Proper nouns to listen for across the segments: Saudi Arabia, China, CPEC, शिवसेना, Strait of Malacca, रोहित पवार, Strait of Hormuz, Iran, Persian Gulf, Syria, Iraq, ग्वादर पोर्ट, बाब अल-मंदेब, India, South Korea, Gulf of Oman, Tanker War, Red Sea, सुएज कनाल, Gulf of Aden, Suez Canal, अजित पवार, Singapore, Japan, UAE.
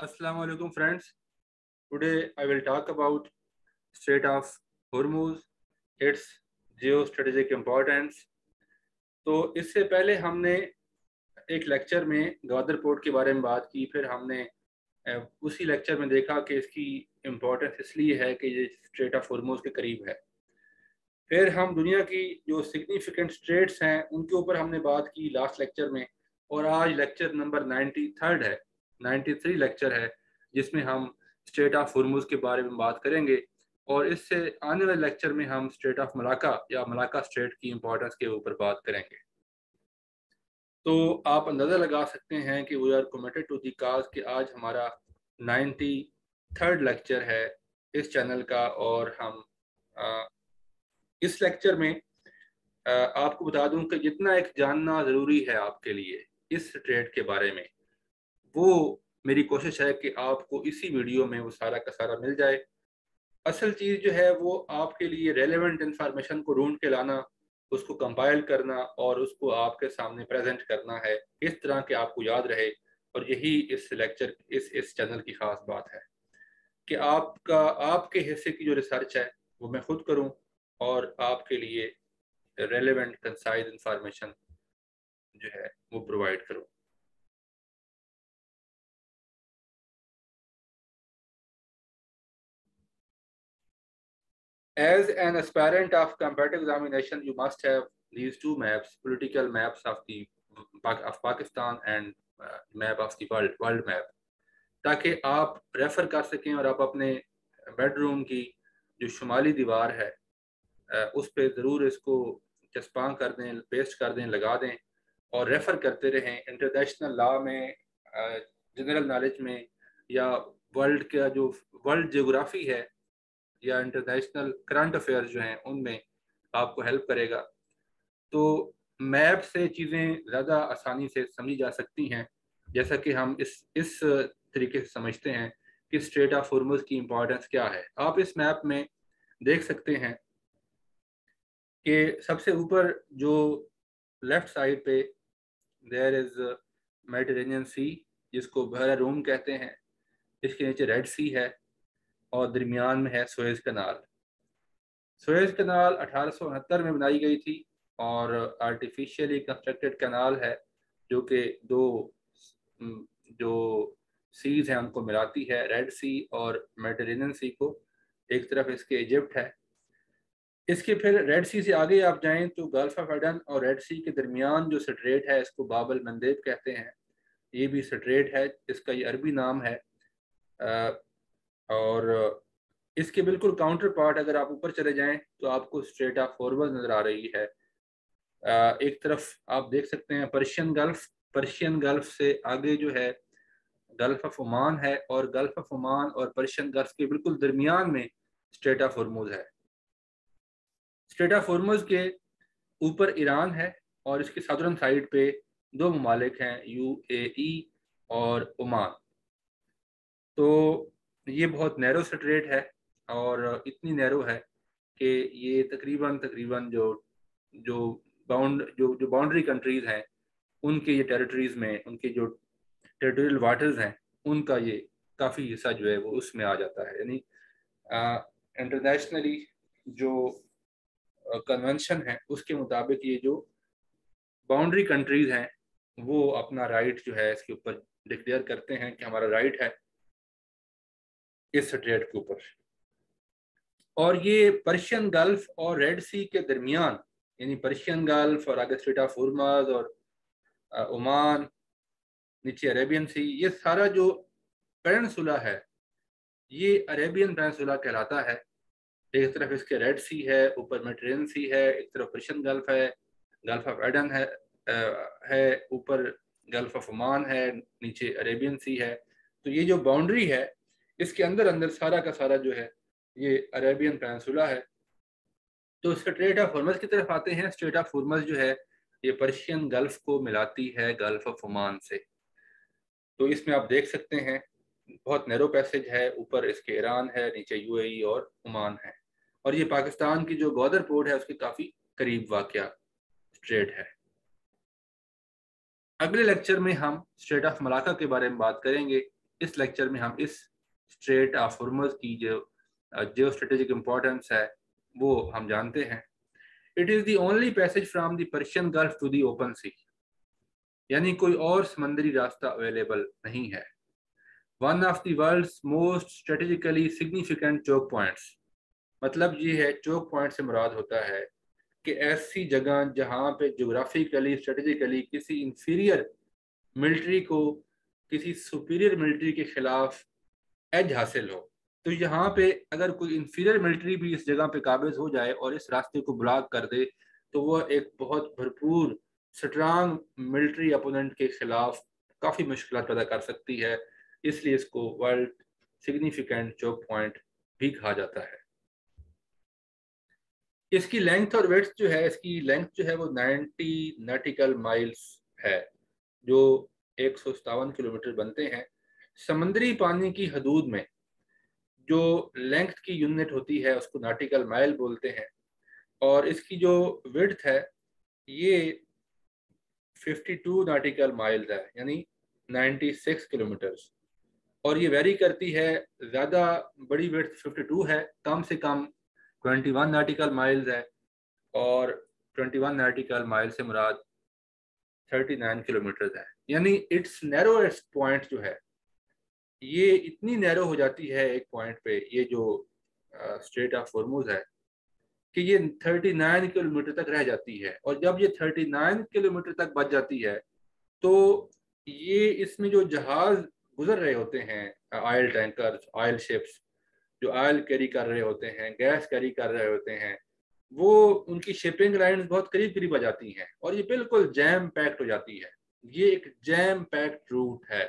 Assalamu alaikum friends. Today I will talk about Strait of Hormuz, its geostrategic importance. तो इससे पहले हमने एक लेक्चर में ग्वादर पोर्ट के बारे में बात की, फिर हमने उसी लेक्चर में देखा कि इसकी इम्पोर्टेंस इसलिए है कि ये स्ट्रेट ऑफ हॉर्मूज के करीब है। फिर हम दुनिया की जो सिग्निफिकेंट स्ट्रेट्स हैं उनके ऊपर हमने बात की लास्ट लेक्चर में, और आज लेक्चर नंबर 93 है, 93 लेक्चर है, जिसमें हम स्ट्रेट ऑफ हॉर्मूज के बारे में बात करेंगे। और इससे आने वाले लेक्चर में हम स्ट्रेट ऑफ मलाका या मलाका स्ट्रेट की इम्पोर्टेंस के ऊपर बात करेंगे। तो आप अंदाज़ा लगा सकते हैं कि we are committed to the cause कि आज हमारा 93rd लेक्चर है इस चैनल का, और हम इस लेक्चर में आपको बता दूं कि जितना एक जानना ज़रूरी है आपके लिए इस स्ट्रेट के बारे में, वो मेरी कोशिश है कि आपको इसी वीडियो में वो सारा का सारा मिल जाए। असल चीज़ जो है वो आपके लिए रेलेवेंट इंफॉर्मेशन को ढूंढ के लाना, उसको कंपाइल करना और उसको आपके सामने प्रेजेंट करना है, इस तरह के आपको याद रहे। और यही इस लेक्चर इस चैनल की ख़ास बात है कि आपके हिस्से की जो रिसर्च है वो मैं खुद करूं और आपके लिए रेलेवेंट कंसाइज इंफॉर्मेशन जो है वो प्रोवाइड करूं। As an aspirant of comparative examination, you must have these two maps: political maps of Pakistan and map of the world map, ताकि आप रेफर कर सकें और आप अपने बेडरूम की जो शुमाली दीवार है उस पर ज़रूर इसको चस्पा कर दें, पेस्ट कर दें, लगा दें और रेफ़र करते रहें। इंटरनेशनल लॉ में, जनरल नॉलेज में, या वर्ल्ड का जो वर्ल्ड जोग्राफ़ी है या इंटरनेशनल करंट अफेयर्स जो हैं उनमें आपको हेल्प करेगा। तो मैप से चीज़ें ज़्यादा आसानी से समझी जा सकती हैं, जैसा कि हम इस तरीके से समझते हैं कि स्ट्रेट ऑफ हॉर्मूज की इम्पोर्टेंस क्या है। आप इस मैप में देख सकते हैं कि सबसे ऊपर जो लेफ़्ट साइड पे देयर इज़ मेडिटरेनियन सी, जिसको बहरा रूम कहते हैं, इसके नीचे रेड सी है और दरमियान में है सुएज कनाल। सुएज कनाल 1869 में बनाई गई थी और आर्टिफिशियली कंस्ट्रक्टेड कनाल है जो कि दो जो सीज़ हैं उनको मिलाती है, रेड सी और मेडिटरेनियन सी को। एक तरफ इसके इजिप्ट है, इसके फिर रेड सी से आगे आप जाएं तो गल्फ ऑफ एडन और रेड सी के दरमियान जो स्ट्रेट है इसको बाब अल-मंदेब कहते हैं। ये भी स्ट्रेट है, इसका ये अरबी नाम है। और इसके बिल्कुल काउंटर पार्ट अगर आप ऊपर चले जाएं तो आपको स्ट्रेट ऑफ हॉर्मूज नज़र आ रही है। एक तरफ आप देख सकते हैं पर्शियन गल्फ से आगे जो है गल्फ ऑफ ओमान है, और गल्फ ऑफ ओमान और पर्शियन गल्फ के बिल्कुल दरमियान में स्ट्रेट ऑफ हॉर्मूज है। स्ट्रेट ऑफ हॉर्मूज के ऊपर ईरान है और इसके सदर्न साइड पे दो ममालिक हैं, UAE और ओमान। तो ये बहुत नैरो स्ट्रेट है और इतनी नैरो है कि ये तकरीबन जो बाउंड्री कंट्रीज़ हैं उनके ये टेरिटरीज़ में, उनके जो टेरिटोरियल वाटर्स हैं उनका ये काफ़ी हिस्सा जो है वो उसमें आ जाता है। यानी इंटरनेशनली जो कन्वेंशन है उसके मुताबिक ये जो बाउंड्री कंट्रीज़ हैं वो अपना राइट जो है इसके ऊपर डिक्लेयर करते हैं कि हमारा राइट है इस स्ट्रेट के ऊपर। और ये पर्शियन गल्फ और रेड सी के दरमियान, यानी पर्शियन गल्फ और आगे स्ट्रेट ऑफ हॉर्मूज और ओमान, नीचे अरेबियन सी, ये सारा जो पेनिनसुला है ये अरेबियन पेनिनसुला कहलाता है। एक तरफ इसके रेड सी है, ऊपर मेडिटरेनियन सी है, एक तरफ पर्शियन गल्फ है, गल्फ ऑफ एडन है, ऊपर गल्फ ऑफ ओमान है, नीचे अरेबियन सी है। तो ये जो बाउंड्री है इसके अंदर सारा का सारा जो है ये अरेबियन पेनिनसुला है। तो स्ट्रेट ऑफ हॉर्मूज की तरफ आते हैं। स्ट्रेट ऑफ हॉर्मूज जो है ये पर्शियन गल्फ को मिलाती है गल्फ ऑफ ओमान से। तो इसमें आप देख सकते हैं बहुत नैरो पैसेज है, ऊपर इसके ईरान है, नीचे UAE और ओमान है, और ये पाकिस्तान की जो ग्वादर पोर्ट है उसके काफ़ी करीब वाक़या स्ट्रेट है। अगले लेक्चर में हम स्ट्रेट ऑफ मलाका के बारे में बात करेंगे इस लेक्चर में हम इस स्ट्रेट ऑफ हॉर्मज़ की जो जियोस्ट्रेटेजिक इम्पोर्टेंस है वो हम जानते हैं। It is the only passage from the Persian Gulf to the open sea, यानी कोई और समंदरी रास्ता अवेलेबल नहीं है। One of the world's most strategically significant choke points, मतलब ये है चोक पॉइंट से मुराद होता है कि ऐसी जगह जहाँ पे जोग्राफिकली स्ट्रेटेजिकली किसी इंफीरियर मिलिट्री को किसी सुपीरियर मिलिट्री के खिलाफ एज हासिल हो। तो यहाँ पे अगर कोई इंफीरियर मिलिट्री भी इस जगह पे काबिज हो जाए और इस रास्ते को ब्लॉक कर दे तो वह एक बहुत भरपूर स्ट्रांग मिलिट्री अपोनेंट के खिलाफ काफ़ी मुश्किल पैदा कर सकती है। इसलिए इसको वर्ल्ड सिग्निफिकेंट चोक पॉइंट भी कहा जाता है। इसकी लेंथ और वेट्स जो है, इसकी लेंथ जो है वो 90 नॉटिकल माइल्स है जो 157 किलोमीटर बनते हैं। समंदरी पानी की हदूद में जो लेंथ की यूनिट होती है उसको नॉटिकल माइल बोलते हैं। और इसकी जो विड्थ है ये 52 नॉटिकल माइल्स है, यानी 96 किलोमीटर्स। और ये वेरी करती है, ज़्यादा बड़ी विड्थ 52 है, कम से कम 21 नॉटिकल माइल्स है। और 21 नॉटिकल माइल से मुराद 39 किलोमीटर्स है। यानी इट्स नैरोएस्ट पॉइंट जो है ये इतनी नैरो हो जाती है एक पॉइंट पे, ये जो स्ट्रेट ऑफ हॉर्मज़ है, कि ये 39 किलोमीटर तक रह जाती है। और जब ये 39 किलोमीटर तक बच जाती है तो ये इसमें जो जहाज गुजर रहे होते हैं, ऑयल टैंकर्स, ऑयल शिप्स जो ऑयल कैरी कर रहे होते हैं, गैस कैरी कर रहे होते हैं, वो उनकी शिपिंग लाइन्स बहुत करीब करीब आ जाती हैं और ये बिल्कुल जैम पैक्ड हो जाती है। ये एक जैम पैक्ड रूट है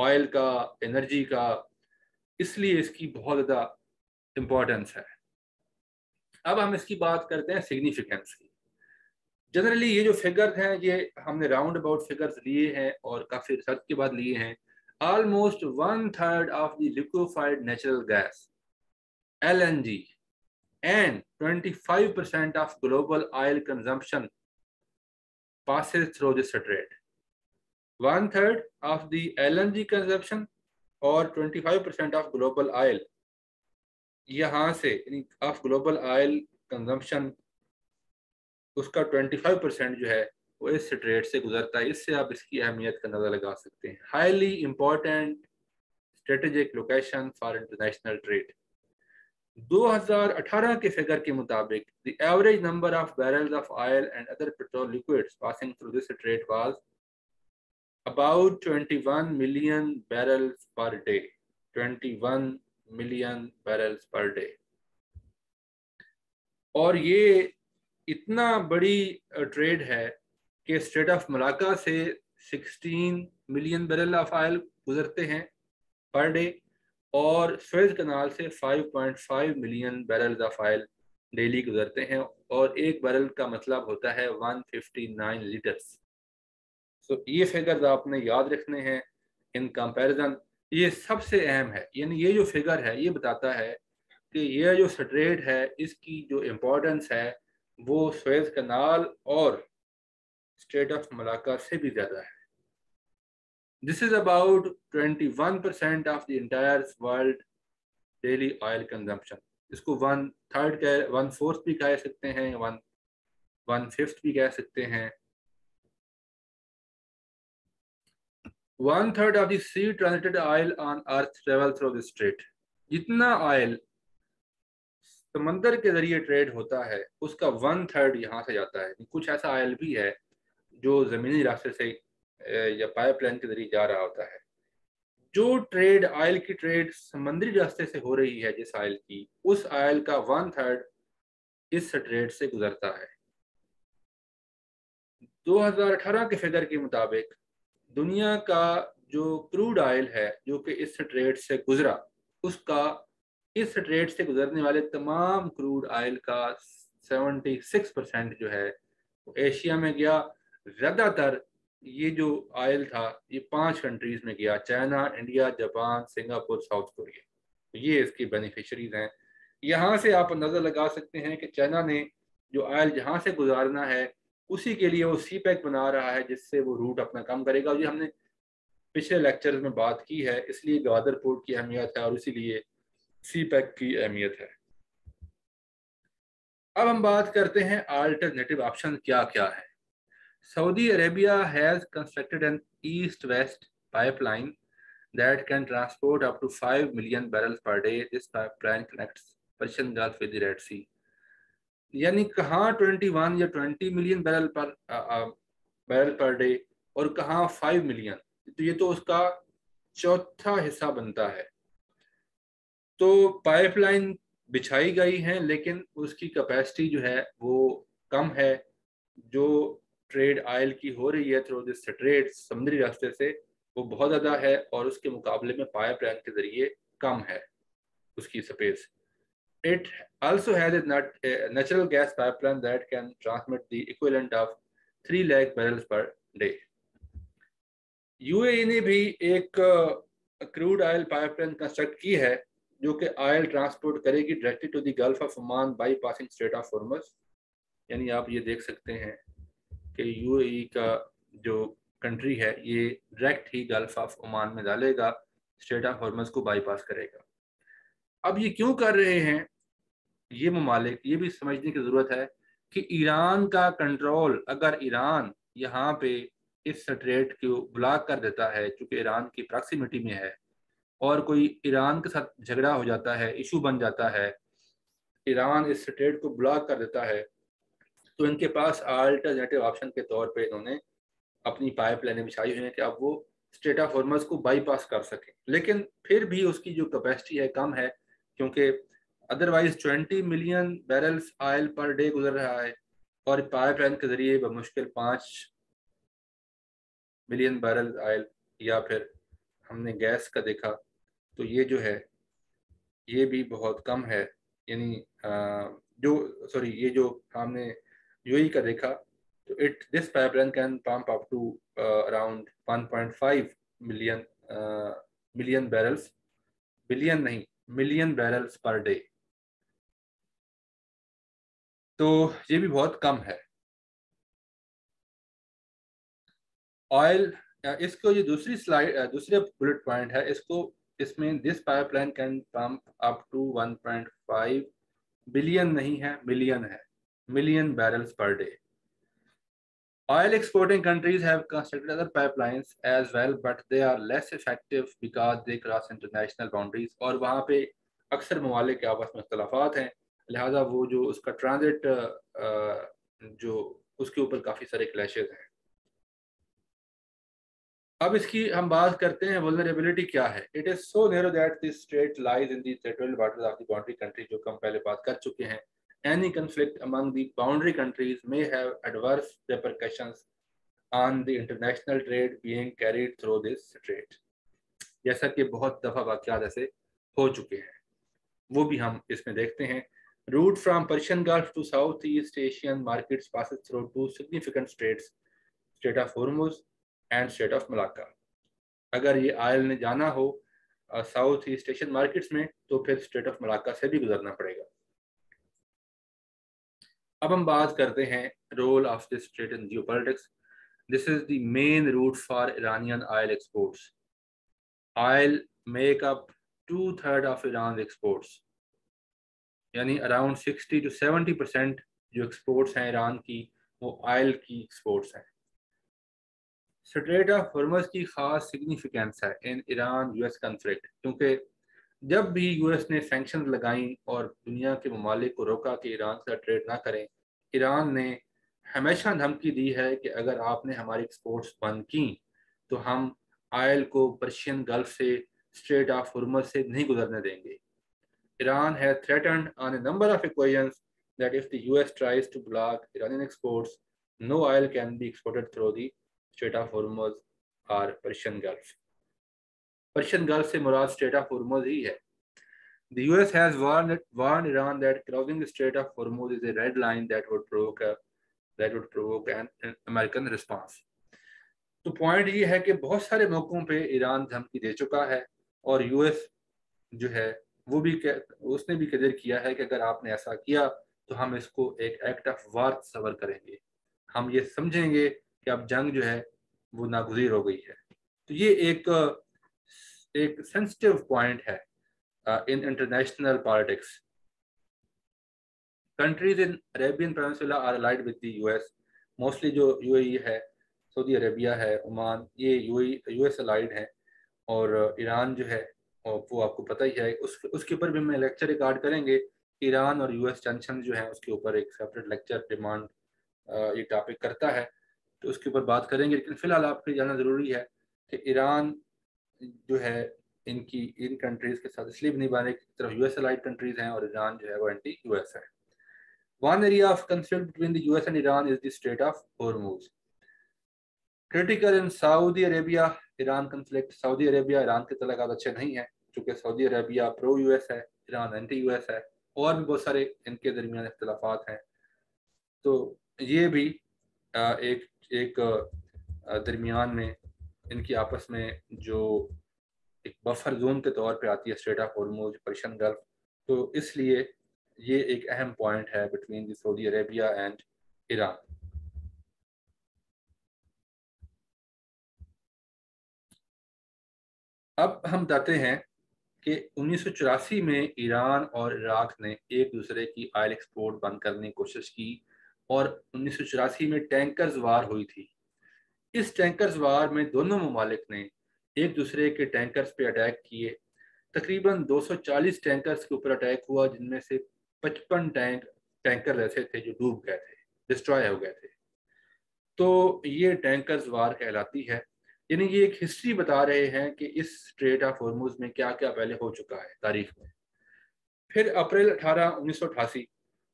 ऑयल का, एनर्जी का, इसलिए इसकी बहुत ज़्यादा इम्पोर्टेंस है। अब हम इसकी बात करते हैं सिग्निफिकेंस की। जनरली ये जो फिगर्स हैं ये हमने राउंड अबाउट फिगर्स लिए हैं और काफ़ी रिसर्च के बाद लिए हैं। Almost 1/3 of the liquefied natural gas LNG and 25% of global oil consumption passes through this strait. 1/3 of the LNG consumption और 25% of global oil, यहाँ से of global oil consumption उसका 25% जो है वो इस स्ट्रेट से गुजरता है। इससे आप इसकी अहमियत का अंदाजा लगा सकते हैं। Highly important strategic location for international trade. 2018 के फिगर के मुताबिक the average number of barrels of oil and other petrol liquids passing through this strait was about 21 million barrels per day. 21 million barrels per day. और ये इतना बड़ी trade है कि Strait of Malacca से 16 मिलियन बैरल ऑफ ऑयल गुजरते हैं पर डे और स्वेज कनाल से 5.5 million barrel of oil daily गुजरते हैं। और एक बैरल का मतलब होता है 159 लीटर्स। सो ये फिगर्स आपने याद रखने हैं। इन कंपैरिजन ये सबसे अहम है। यानी ये जो फिगर है ये बताता है कि ये जो स्ट्रेट है इसकी जो इम्पोर्टेंस है वो स्वेज कनाल और स्ट्रेट ऑफ मलाका से भी ज़्यादा है। This is about 21% of the entire world daily oil consumption. इसको 1/3 का 1/4 भी कह सकते हैं, 1/5 भी कह सकते हैं। 1/3 of the sea transited oil on earth travel through the strait. जितना ऑयल समंदर के जरिए ट्रेड होता है उसका 1/3 यहाँ से जाता है। कुछ ऐसा ऑयल भी है जो ज़मीनी रास्ते से या पाइपलाइन के जरिए जा रहा होता है। जो ट्रेड ऑयल की ट्रेड समंदरी रास्ते से हो रही है जिस ऑयल की, उस ऑयल का 1/3 इस स्ट्रेट से गुजरता है। 2018 के फिगर के मुताबिक दुनिया का जो क्रूड ऑयल है जो कि इस स्ट्रेट से गुजरा, उसका इस स्ट्रेट से गुजरने वाले तमाम क्रूड ऑयल का 76% जो है वो एशिया में गया। ज़्यादातर ये जो ऑयल था ये 5 कंट्रीज़ में गया, China, India, Japan, Singapore, South Korea. तो ये इसकी बेनिफिशरीज हैं। यहाँ से आप अंदाज़ा लगा सकते हैं कि चाइना ने जो ऑयल जहाँ से गुजारना है उसी के लिए वो CPEC बना रहा है, जिससे वो रूट अपना कम करेगा। ये हमने पिछले लेक्चर में बात की है, इसलिए ग्वादर पोर्ट की अहमियत है और इसीलिए सीपैक की अहमियत है। अब हम बात करते हैं अल्टरनेटिव ऑप्शन क्या क्या है। Saudi Arabia has constructed an east west pipeline that can transport up to 5 million barrels per day. This pipeline connects Persian Gulf with the Red Sea. यानी कहाँ 21 या 20 मिलियन बैरल पर डे और कहाँ 5 million, तो ये तो उसका चौथा हिस्सा बनता है। तो पाइपलाइन बिछाई गई है लेकिन उसकी कैपेसिटी जो है वो कम है, जो ट्रेड आयल की हो रही है थ्रू दिस स्ट्रेट समुद्री रास्ते से वो बहुत ज़्यादा है और उसके मुकाबले में पाइपलाइन के ज़रिए कम है उसकी space. It also has natural gas pipeline that can transmit the equivalent of 3 lakh barrels per day. UAE ने भी एक क्रूड आयल पाइपलाइन कंस्ट्रक्ट की है जो कि आयल ट्रांसपोर्ट करेगी directly to the Gulf of Oman by passing straight of Hormuz. यानी आप ये देख सकते हैं कि यूएई का जो कंट्री है ये डायरेक्ट ही गल्फ ऑफ ओमान में डालेगा, स्ट्रेट ऑफ हॉर्मस को बाईपास करेगा। अब ये क्यों कर रहे हैं ये ममालिक, ये भी समझने की ज़रूरत है कि ईरान का कंट्रोल, अगर ईरान यहाँ पे इस स्ट्रेट को ब्लॉक कर देता है क्योंकि ईरान की प्रॉक्सिमिटी में है और कोई ईरान के साथ झगड़ा हो जाता है, इशू बन जाता है, ईरान इस स्ट्रेट को ब्लॉक कर देता है तो इनके पास आल्टरनेटिव ऑप्शन के तौर पर इन्होंने अपनी पाइपलाइनें बिछाई हुई हैं कि अब वो स्ट्रेट ऑफ हॉर्मस को बाईपास कर सकें। लेकिन फिर भी उसकी जो कैपेसिटी है कम है क्योंकि otherwise 20 million barrels oil per day गुजर रहा है और पाइपलाइन के जरिए बमुश्किल 5 मिलियन बैरल आयल, या फिर हमने गैस का देखा तो ये जो है ये भी बहुत कम है। यानी जो हमने यूएई का देखा this pipeline can pump up to around 1.5 million barrels per day। तो ये भी बहुत कम है ऑयल। इसको ये दूसरी स्लाइड, दूसरे बुलेट पॉइंट है, इसको इसमें this pipeline can pump up to 1.5 billion नहीं है, मिलियन है, million barrels per day. Oil exporting countries have constructed other pipelines as well, but they are less effective because they cross international boundaries। और वहाँ पे अक्सर ममालिक के आपस में अख्तलाफात हैं, लिहाजा वो जो उसका ट्रांजिट जो उसके ऊपर काफ़ी सारे क्लैशेस हैं। अब इसकी हम बात करते हैं वल्नरेबिलिटी क्या है। It is so narrow that this strait lies in the territorial waters of the boundary country, जो हम पहले बात कर चुके हैं। Any conflict among the boundary countries may have adverse repercussions on the international trade being carried through this strait। जैसा कि बहुत दफ़ा वाक़यात ऐसे हो चुके हैं, वो भी हम इसमें देखते हैं। Route from Persian Gulf to Southeast Asian markets passes through two significant straits, Strait of Hormuz and Strait of Malacca। अगर ये आयल ने जाना हो साउथ ईस्ट एशियन मार्केट्स में तो फिर स्ट्रेट ऑफ मलाक्का से भी गुजरना पड़ेगा। अब हम बात करते हैं role of this strait in geopolitics. This is the main route for Iranian oil exports. Oil make up 2/3 of Iran exports, यानी अराउंड 60 to 70% जो एक्सपोर्ट्स हैं ईरान की वो आयल की एक्सपोर्ट्स हैं। स्ट्रेट ऑफ हॉर्मस की खास सिग्निफिकेंस है इन ईरान यूएस कन्फ्लिक्ट, क्योंकि जब भी यूएस ने सैंक्शन लगाई और दुनिया के ममालिक को रोका कि ईरान से ट्रेड ना करें, ईरान ने हमेशा धमकी दी है कि अगर आपने हमारी एक्सपोर्ट्स बंद की तो हम आयल को पर्शियन गल्फ से, स्ट्रेट ऑफ हॉर्मज से नहीं गुजरने देंगे। ईरान है threatened on a number of equations that if the US tries to block Iranian exports no oil can be exported through the straight of Hormuz और Persian Gulf. Persian Gulf से मुराद straight of Hormuz ही है। The US has warned Iran that crossing the Strait of Hormuz is a red line that would provoke an American response। तो point ये है कि बहुत सारे मौकों पे ईरान धमकी दे चुका है और यूएस जो है वो भी उसने भी क्लियर किया है कि अगर आपने ऐसा किया तो हम इसको एक एक्ट ऑफ वार सबर करेंगे, हम ये समझेंगे कि अब जंग जो है वो नागुज़ीर हो गई है। तो ये एक सेंसिटिव पॉइंट है in international politics. Countries in Arabian peninsula are allied with the US, mostly जो यूएई है, सऊदी अरेबिया है, ओमान, ये यूएस अलाइड हैं। और ईरान जो है वो आपको पता ही है, उसके ऊपर भी मैं लेक्चर रिकॉर्ड करेंगे, ईरान और यूएस टेंशन जो है उसके ऊपर एक सेपरेट लेक्चर डिमांड ये टॉपिक करता है, तो उसके ऊपर बात करेंगे। लेकिन फिलहाल आपको जानना ज़रूरी है कि ईरान जो है इन कंट्रीज़ के साथ इसलिए भी नहीं बने, एक तरफ यूएस अलाइड कंट्रीज़ हैं और ईरान जो है वो एंटी यूएस है। One area of conflict between the US and Iran is the straight of Hormuz, critical in Saudi Arabia Iran conflict. Saudi Arabia Iran के तलक़ात अच्छे नहीं हैं, चूँकि सऊदी अरेबिया प्रो यूएस है, ईरान एंटी यूएस है, और भी बहुत सारे इनके दरमियान इख्तलाफात हैं। तो ये भी एक दरमियान में इनकी आपस में जो एक बफर जोन के तौर पे आती है straight of Hormuz, Persian Gulf, तो इसलिए ये एक अहम पॉइंट है between the Saudi Arabia and Iran. अब हम जाते हैं कि 1984 में ईरान और इराक ने एक दूसरे की ऑयल एक्सपोर्ट बंद करने की कोशिश की और 1984 में टैंकर्स वार हुई थी। इस टैंकर्स वार में दोनों ममालिक ने एक दूसरे के टैंकर्स पे अटैक किए। तकरीबन 240 टैंकर्स के ऊपर अटैक हुआ, जिनमें से 55 टैंकर ऐसे थे जो डूब गए थे, डिस्ट्रॉय हो गए थे। तो ये टैंकर्स वार कहलाती है। यानी ये एक हिस्ट्री बता रहे हैं कि इस स्ट्रेट ऑफ होर्मुज में क्या क्या पहले हो चुका है तारीख में। फिर अप्रैल 18, 1988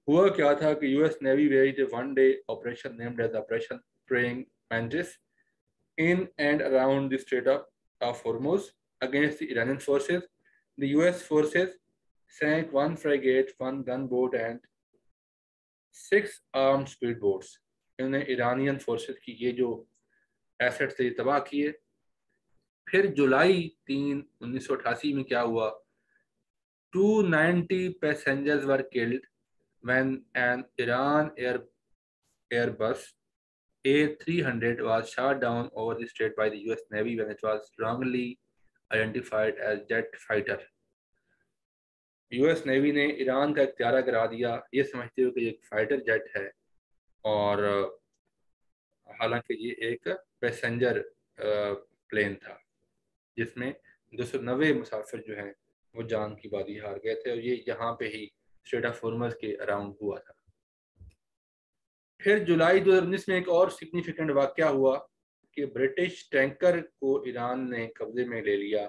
हुआ क्या था कि US navy waged one day operation named as operation praying mantis in and around the straight of Hormuz against the Iranian forces. The US forces sank 1 frigate, 1 gun boat and 6 armed speed boats. इन्होंने Iranian forces की ये जो asset से तबाह किए। फिर जुलाई 3, 1988 में क्या हुआ, 290 passengers were killed when an Iran Airbus A300 was shot down over the strait by the US navy when it was wrongly identified as jet fighter. US navy ने ईरान का इख्तियार करा दिया, ये समझते हुए कि ये एक फाइटर जेट है, और हालांकि ये एक पैसेंजर प्लेन था जिसमें 290 मुसाफिर जो हैं वो जान की बाजी हार गए थे, और ये यहाँ पे ही स्ट्रेट ऑफ होर्मुज के अराउंड हुआ था। फिर जुलाई 2019 में एक और सिग्निफिकेंट वाकया हुआ कि ब्रिटिश टैंकर को ईरान ने कब्जे में ले लिया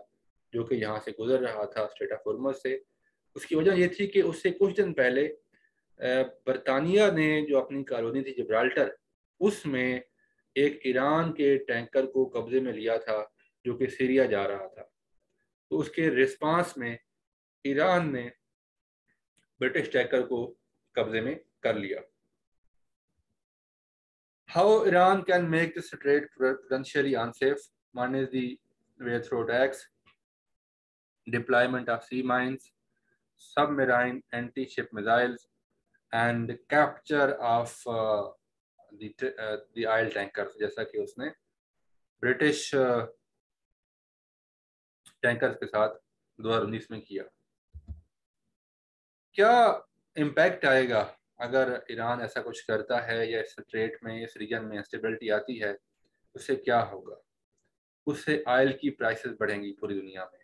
जो कि यहाँ से गुजर रहा था स्ट्रेट ऑफ होर्मुज से। उसकी वजह ये थी कि उससे कुछ दिन पहले बरतानिया ने जो अपनी कॉलोनी थी जिब्राल्टर, उसमें एक ईरान के टैंकर को कब्जे में लिया था जो कि सीरिया जा रहा था। तो उसके रिस्पांस में ईरान ने ब्रिटिश टैंकर को कब्जे में कर लिया। How Iran can make this strait potentially unsafe, manage the way through attacks, deployment of sea mines, submarine anti ship missiles and capture of oil tankers, जैसा कि उसने ब्रिटिश टैंकर्स के साथ 2019 में किया। क्या इम्पैक्ट आएगा अगर ईरान ऐसा कुछ करता है या इस स्ट्रेट में, इस रीजन में स्टेबिलिटी आती है, उससे क्या होगा? उससे ऑयल की प्राइसेस बढ़ेंगी पूरी दुनिया में,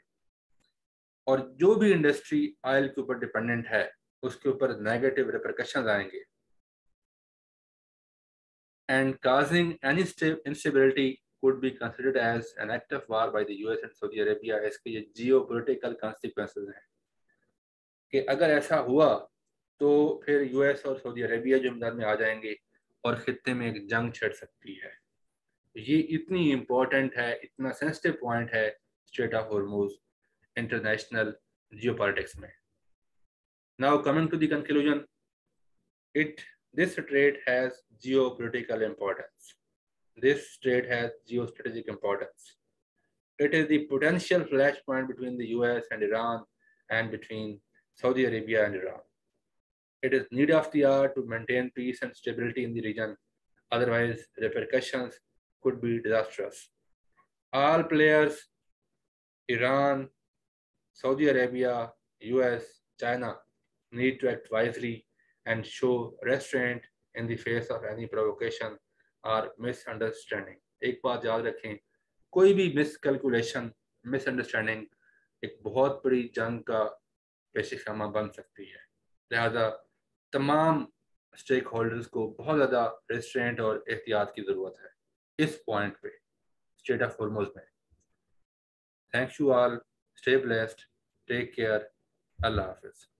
और जो भी इंडस्ट्री ऑयल के ऊपर डिपेंडेंट है उसके ऊपर नेगेटिव रिपरकशन आएंगे। And causing any instability could be considered as an act of war by the US and Saudi Arabia। इसके ये geopolitical consequences हैं कि अगर ऐसा हुआ तो फिर US और सऊदी अरेबिया जो इमदाद में आ जाएंगे और खित्ते में एक जंग छिड़ सकती है। ये इतनी इम्पोर्टेंट है, इतना सेंसिटिव पॉइंट है straight of Hormuz international geopolitics में। Now coming to the conclusion, this strait has geopolitical importance. This strait has geostrategic importance. It is the potential flashpoint between the US and Iran and between Saudi Arabia and Iran. It is need of the hour to maintain peace and stability in the region. Otherwise, repercussions could be disastrous. all players, Iran, Saudi Arabia, US, China, need to act wisely and show restraint in the face of any provocation or misunderstanding. एक बात याद रखें, कोई भी miscalculation, misunderstanding एक बहुत बड़ी जंग का पेशेखामा बन सकती है। लिहाजा तमाम स्टेक होल्डर्स को बहुत ज़्यादा रेस्ट्रेंट और एहतियात की ज़रूरत है इस पॉइंट पे, स्ट्रेट ऑफ हॉर्मुज़ में। Thank you all, stay blessed, take care, अल्लाह हाफिज़।